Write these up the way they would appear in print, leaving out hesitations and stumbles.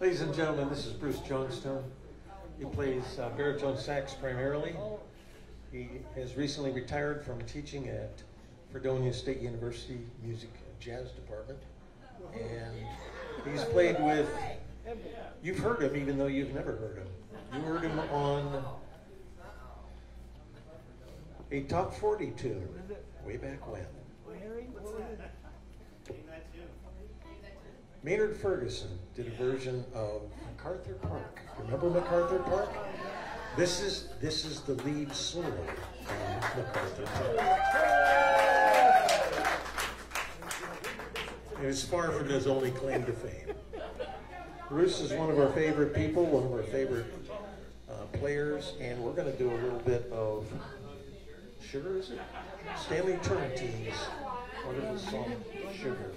Ladies and gentlemen, this is Bruce Johnstone. He plays baritone sax primarily. He has recently retired from teaching at Fredonia State University Music and Jazz Department. And he's played with, you've heard him even though you've never heard him. You heard him on a top 40 tune way back when. Maynard Ferguson did a version of MacArthur Park. Remember MacArthur Park? This is the lead solo on MacArthur Park. And it's far from his only claim to fame. Bruce is one of our favorite people, one of our favorite players, and we're going to do a little bit of Sugar, is it? Stanley Turrentine's wonderful song, Sugar.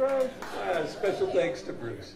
That's right. Special thanks to Bruce.